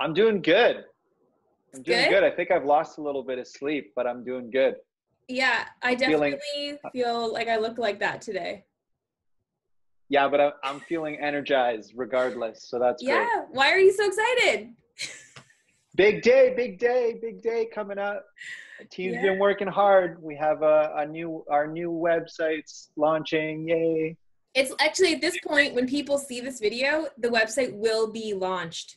I'm doing good. I'm doing good. I think I've lost a little bit of sleep, but I'm doing good. Yeah, I definitely feel like I look like that today. Yeah, but I'm feeling energized regardless, so that's great. Yeah, why are you so excited? Big day coming up. The team's been working hard. We have our new website's launching, yay. It's actually at this point when people see this video, the website will be launched.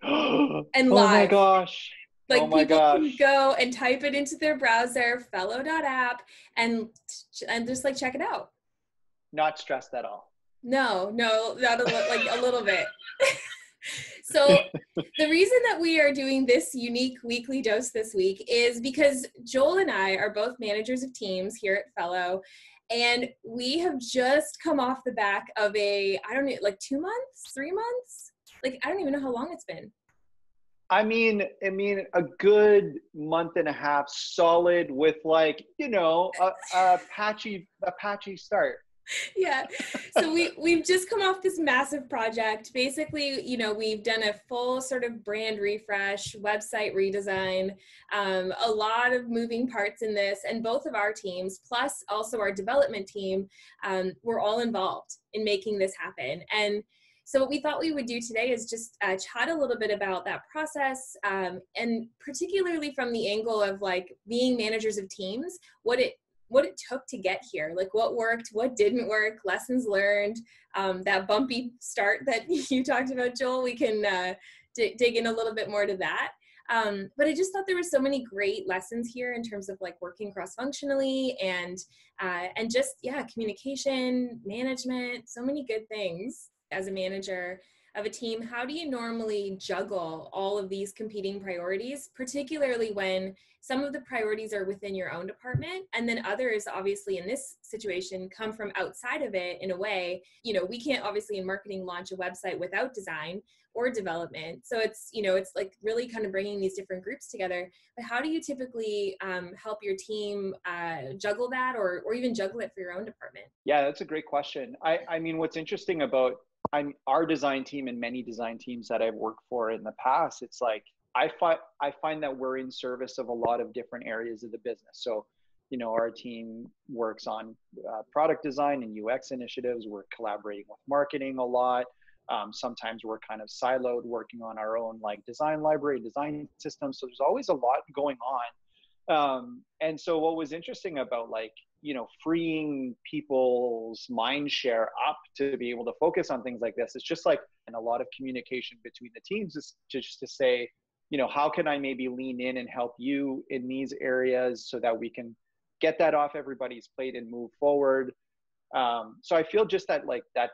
And live. Oh my gosh. Like people can go and type it into their browser, fellow.app, and just like check it out. Not stressed at all. No, not like a little bit. So the reason that we are doing this unique weekly dose this week is because Joel and I are both managers of teams here at Fellow, and we have just come off the back of a, I don't know, like 2 months, 3 months? Like, I don't even know how long it's been. I mean, a good month and a half solid with like, you know, a patchy start. Yeah. So we've just come off this massive project. Basically, you know, we've done a full sort of brand refresh, website redesign, a lot of moving parts in this, and both of our teams, plus also our development team, were all involved in making this happen. And so what we thought we would do today is just chat a little bit about that process, and particularly from the angle of like being managers of teams, what it took to get here, like what worked, what didn't work, lessons learned, that bumpy start that you talked about, Joel. We can dig in a little bit more to that. But I just thought there were so many great lessons here in terms of like working cross-functionally and just, yeah, communication, management, so many good things. As a manager of a team, how do you normally juggle all of these competing priorities, particularly when some of the priorities are within your own department, and then others, obviously in this situation, come from outside of it in a way? You know, we can't obviously in marketing launch a website without design or development. So it's, you know, it's like really kind of bringing these different groups together. But how do you typically help your team juggle that or even juggle it for your own department? Yeah, that's a great question. I mean, what's interesting about our design team and many design teams that I've worked for in the past, it's like I find that we're in service of a lot of different areas of the business. So, you know, our team works on product design and UX initiatives. We're collaborating with marketing a lot. Sometimes we're kind of siloed working on our own like design library, design systems. So there's always a lot going on. And so what was interesting about like, you know, freeing people's mind share up to be able to focus on things like this, it's just like, and a lot of communication between the teams is just to say, you know, how can I maybe lean in and help you in these areas so that we can get that off everybody's plate and move forward. So I feel just that like that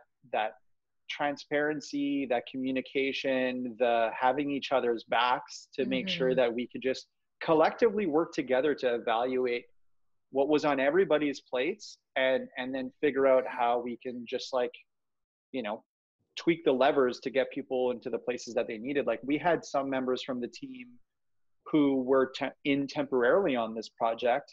transparency, that communication, the having each other's backs to make sure that we could just collectively work together to evaluate what was on everybody's plates and then figure out how we can just like, you know, tweak the levers to get people into the places that they needed. Like we had some members from the team who were in temporarily on this project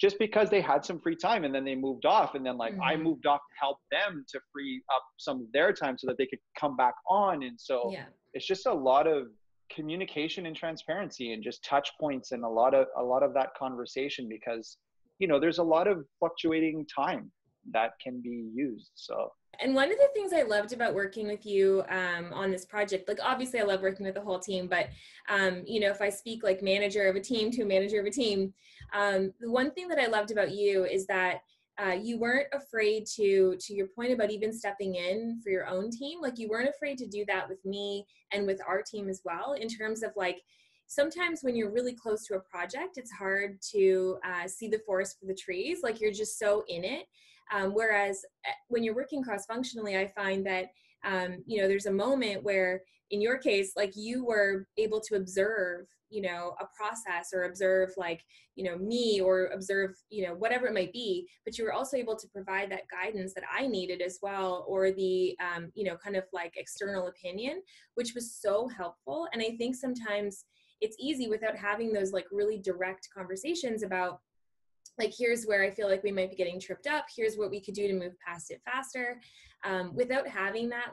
just because they had some free time and then they moved off. And then like I moved off to help them to free up some of their time so that they could come back on. And so it's just a lot of communication and transparency and just touch points and a lot of that conversation, because you know there's a lot of fluctuating time that can be used. So, and one of the things I loved about working with you on this project, like obviously I love working with the whole team, but you know, if I speak like manager of a team to manager of a team, the one thing that I loved about you is that you weren't afraid to your point about even stepping in for your own team. Like you weren't afraid to do that with me and with our team as well, in terms of like, sometimes when you're really close to a project, it's hard to see the forest for the trees. Like you're just so in it. Whereas when you're working cross-functionally, I find that, you know, there's a moment where in your case, like you were able to observe, you know, a process or observe like, you know, me or observe, you know, whatever it might be, but you were also able to provide that guidance that I needed as well, or the, you know, kind of like external opinion, which was so helpful. And I think sometimes it's easy without having those like really direct conversations about like, here's where I feel like we might be getting tripped up. Here's what we could do to move past it faster. Without having that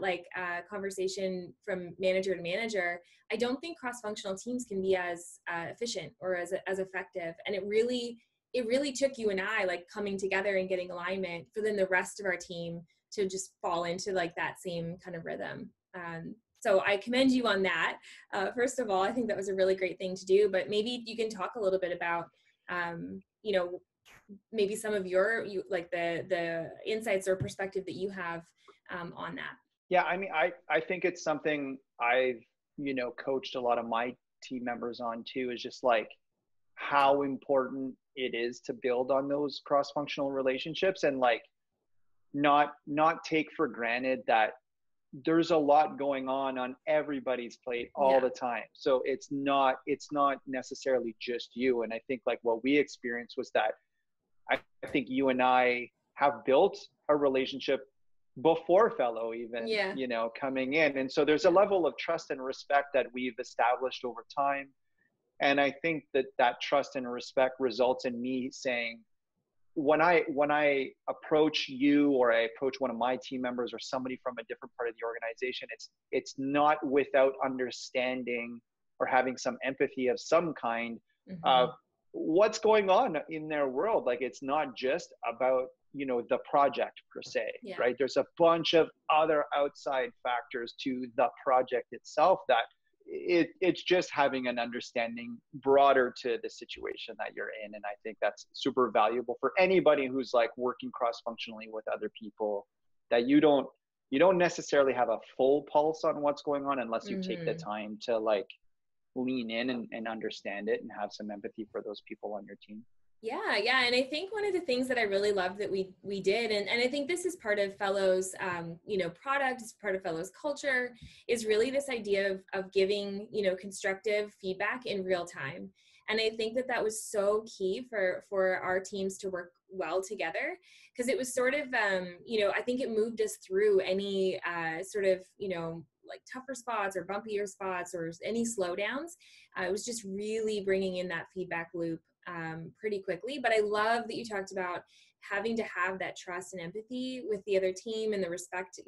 conversation from manager to manager, I don't think cross-functional teams can be as efficient or as effective. And it really took you and I coming together and getting alignment for then the rest of our team to just fall into that same kind of rhythm. So I commend you on that. First of all, I think that was a really great thing to do, but maybe you can talk a little bit about, you know, maybe some of your, the insights or perspective that you have on that. Yeah, I mean, I think it's something I've, coached a lot of my team members on too, is just how important it is to build on those cross-functional relationships and not take for granted that there's a lot going on everybody's plate all the time. So it's not necessarily just you. And I think what we experienced was that I think you and I have built a relationship before Fellow even, coming in. And so there's a level of trust and respect that we've established over time. And I think that trust and respect results in me saying, when I approach you or I approach one of my team members or somebody from a different part of the organization, it's not without understanding or having some empathy of some kind of what's going on in their world. It's not just about, the project per se, right? There's a bunch of other outside factors to the project itself that it's just having an understanding broader to the situation that you're in. And I think that's super valuable for anybody who's working cross-functionally with other people, that you don't necessarily have a full pulse on what's going on unless you take the time to lean in and understand it and have some empathy for those people on your team. Yeah. Yeah. And I think one of the things that I really love that we did, and I think this is part of Fellow's, product, it's part of Fellow's culture, is really this idea of giving, constructive feedback in real time. And I think that was so key for our teams to work well together, because it was sort of, I think it moved us through any tougher spots or bumpier spots or any slowdowns. It was just really bringing in that feedback loop pretty quickly. But I love that you talked about having to have that trust and empathy with the other team and the respect,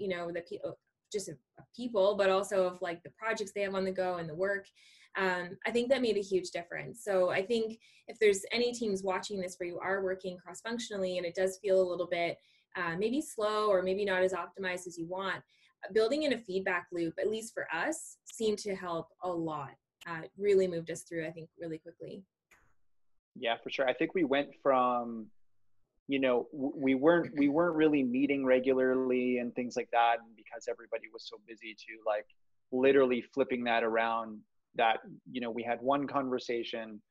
just of people, but also of the projects they have on the go and the work. I think that made a huge difference. So I think if there's any teams watching this where you are working cross-functionally and it does feel a little bit maybe slow or maybe not as optimized as you want, building in a feedback loop, at least for us, seemed to help a lot. It really moved us through, I think, really quickly. Yeah, for sure. I think we went from, we weren't really meeting regularly and things like that, and because everybody was so busy, to literally flipping that around, that, we had one conversation,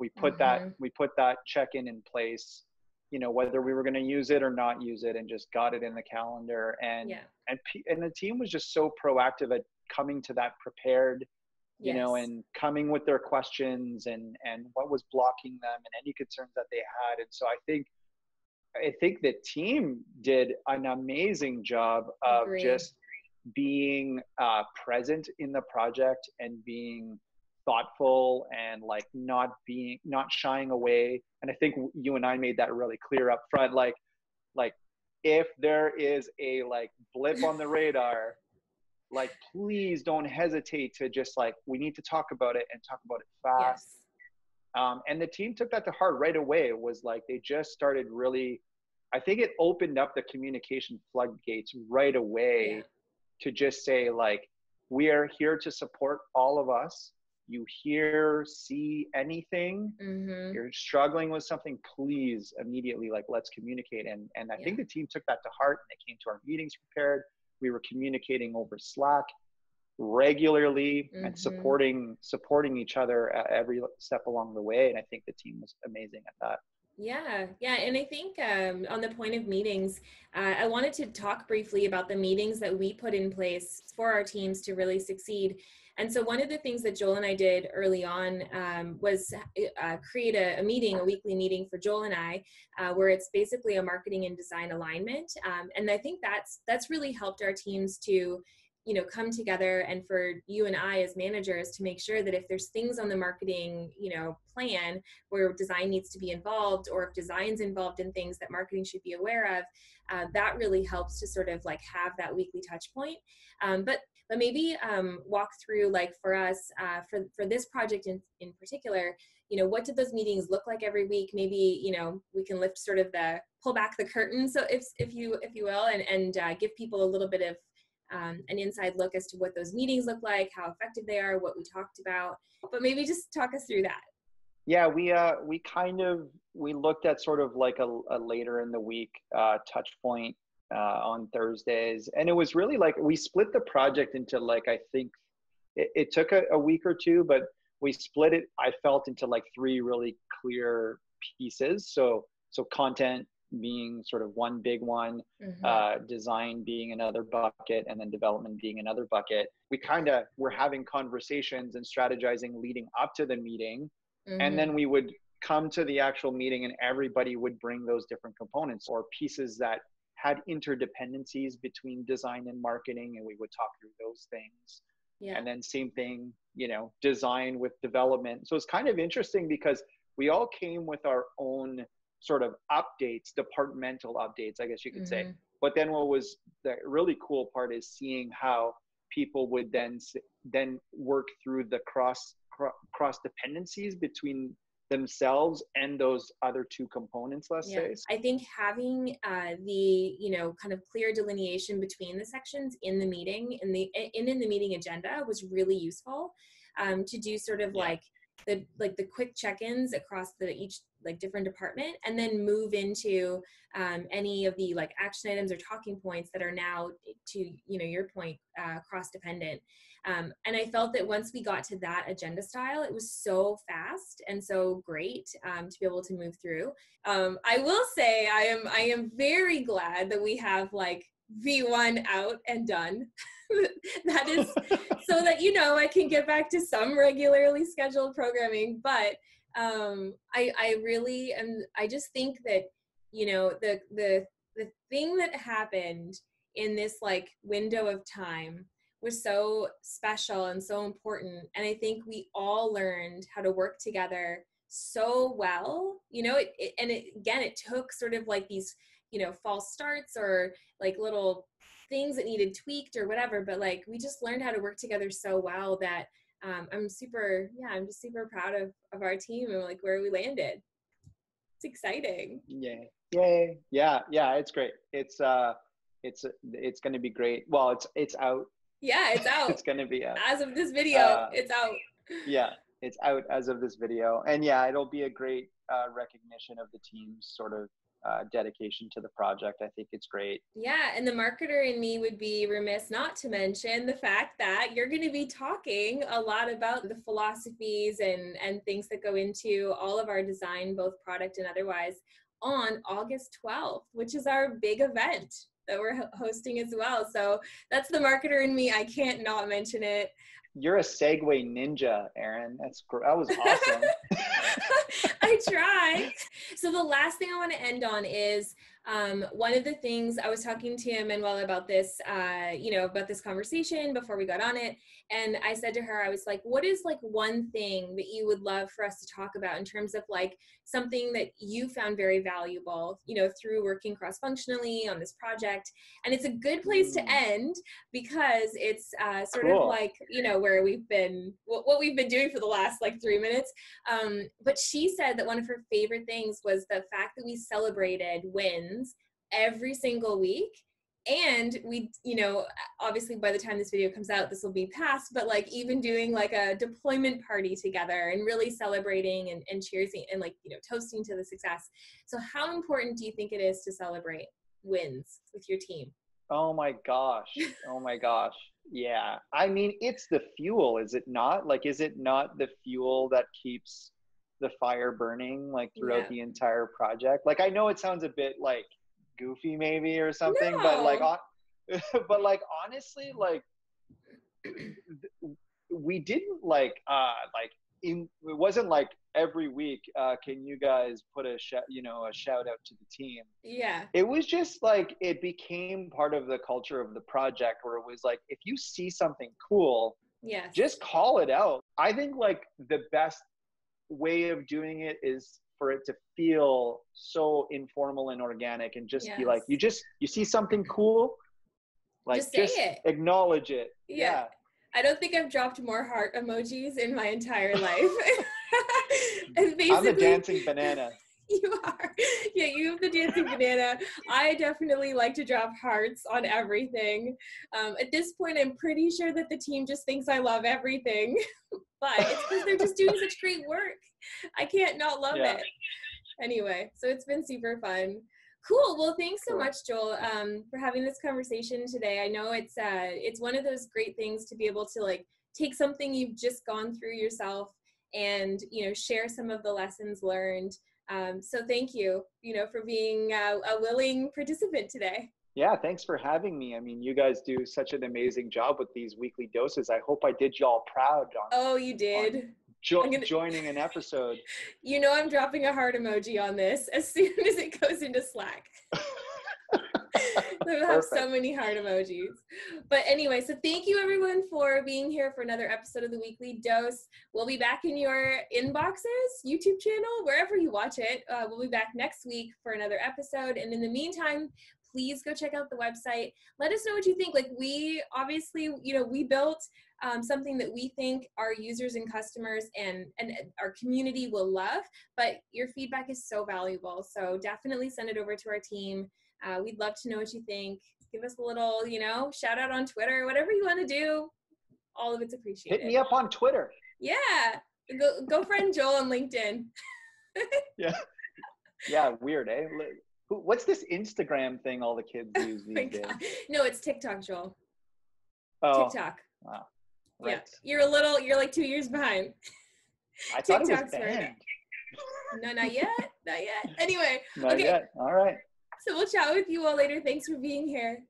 we put that check-in in place, whether we were going to use it or not use it, and just got it in the calendar. And, and the team was just so proactive at coming to that prepared, and coming with their questions and what was blocking them and any concerns that they had. And so I think the team did an amazing job of just being present in the project and being thoughtful and not shying away. And I think you and I made that really clear up front. If there is a blip on the radar, please don't hesitate to just we need to talk about it and talk about it fast. Yes. And the team took that to heart right away. It was they just started really, I think it opened up the communication floodgates right away to just say, we are here to support all of us. You hear, see anything, you're struggling with something, please immediately, let's communicate. And I think the team took that to heart, and they came to our meetings prepared. We were communicating over Slack regularly and supporting each other at every step along the way. And I think the team was amazing at that. Yeah. Yeah. And I think on the point of meetings, I wanted to talk briefly about the meetings that we put in place for our teams to really succeed. And so one of the things that Joel and I did early on was create a weekly meeting for Joel and I, where it's basically a marketing and design alignment. And I think that's really helped our teams to you know, come together and for you and I as managers to make sure that if there's things on the marketing, you know, plan where design needs to be involved, or if design's involved in things that marketing should be aware of, that really helps to sort of like have that weekly touch point. But maybe walk through, like, for us, for this project in particular, you know, what did those meetings look like every week? Maybe, you know, we can lift sort of the, pull back the curtain, so if you will, and give people a little bit of an inside look as to what those meetings look like, how effective they are, what we talked about. But maybe just talk us through that. Yeah, we looked at sort of like a later in the week touch point on Thursdays, and it was really like we split the project into, like, I think it took a week or two, but we split it, I felt, into like three really clear pieces. So content being sort of one big one, mm-hmm. Design being another bucket, and then development being another bucket. We kind of were having conversations and strategizing leading up to the meeting. Mm-hmm. And then we would come to the actual meeting and everybody would bring those different components or pieces that had interdependencies between design and marketing. And we would talk through those things. Yeah. And then same thing, you know, design with development. So it's kind of interesting because we all came with our own sort of updates, departmental updates, I guess you could mm-hmm. say. But then what was the really cool part is seeing how people would then work through the cross dependencies between themselves and those other two components, let's say. I think having the, you know, kind of clear delineation between the sections in the meeting, in the meeting agenda, was really useful to do sort of like the quick check-ins across each like different department, and then move into any of the like action items or talking points that are now, to, you know, your point, cross-dependent. And I felt that once we got to that agenda style, it was so fast and so great to be able to move through. I will say I am very glad that we have like V1 out and done. That is so that, you know, I can get back to some regularly scheduled programming, but I really am. I just think that, you know, the thing that happened in this like window of time was so special and so important, and I think we all learned how to work together so well. You know, it took sort of like these, you know, false starts or like little things that needed tweaked or whatever, but like we just learned how to work together so well that I'm just super proud of our team and like where we landed. It's exciting. Yeah. It's great. It's going to be great. Well, it's out. Yeah, it's out. It's going to be out. As of this video, it's out. Yeah, it's out as of this video. And yeah, it'll be a great recognition of the team's sort of dedication to the project. I think it's great. Yeah, and the marketer in me would be remiss not to mention the fact that you're going to be talking a lot about the philosophies and things that go into all of our design, both product and otherwise, on August 12th, which is our big event that we're hosting as well. So that's the marketer in me. I can't not mention it. You're a segue ninja, Erin. That was awesome. I try. So the last thing I want to end on is one of the things I was talking to Manuel about this, about this conversation before we got on it. And I said to her, I was like, what is like one thing that you would love for us to talk about in terms of like something that you found very valuable, you know, through working cross-functionally on this project? And it's a good place to end because it's sort of like, you know, where we've been, what we've been doing for the last like 3 minutes. But she said that one of her favorite things was the fact that we celebrated wins every single week. And we, you know, obviously by the time this video comes out, this will be past, but like even doing like a deployment party together and really celebrating and cheersing and like, you know, toasting to the success. So how important do you think it is to celebrate wins with your team? Oh my gosh. Yeah. I mean, it's the fuel, is it not? Like, is it not the fuel that keeps the fire burning like throughout the entire project? Like, I know it sounds a bit like goofy maybe or something, but like, honestly, like we didn't like it wasn't like every week, can you guys put a shout out to the team? Yeah. It was just like, it became part of the culture of the project where it was like, if you see something cool, yes, just call it out. I think like the best way of doing it is for it to feel so informal and organic and just yes, be like, you see something cool, like just say it. Acknowledge it. Yeah. I don't think I've dropped more heart emojis in my entire life. And basically, I'm a dancing banana. You are. Yeah, you have the dancing banana. I definitely like to drop hearts on everything. At this point, I'm pretty sure that the team just thinks I love everything. But it's because they're just doing such great work. I can't not love it. Anyway, so it's been super fun. Cool. Well, thanks so much, Joel, for having this conversation today. I know it's one of those great things to be able to like take something you've just gone through yourself and, you know, share some of the lessons learned. So thank you, for being a willing participant today. Yeah. Thanks for having me. I mean, you guys do such an amazing job with these weekly doses. I hope I did y'all proud. Oh, you did. Joining an episode. I'm dropping a heart emoji on this as soon as it goes into Slack. We'll have so many heart emojis. But anyway, so thank you everyone for being here for another episode of the Weekly Dose. We'll be back in your inboxes, YouTube channel, wherever you watch it. We'll be back next week for another episode. And in the meantime, please go check out the website. Let us know what you think. Like we obviously, we built something that we think our users and customers and our community will love, but your feedback is so valuable. So definitely send it over to our team. We'd love to know what you think. Give us a little, shout out on Twitter, whatever you want to do. All of it's appreciated. Hit me up on Twitter. Yeah. Go friend Joel on LinkedIn. Yeah. Yeah. Weird, eh? What's this Instagram thing all the kids use these days? No, it's TikTok, Joel. Oh. TikTok. Wow. Right. Yeah. You're like 2 years behind. I thought it was banned. No, not yet. Not yet. Anyway. Not yet. All right. So we'll chat with you all later. Thanks for being here.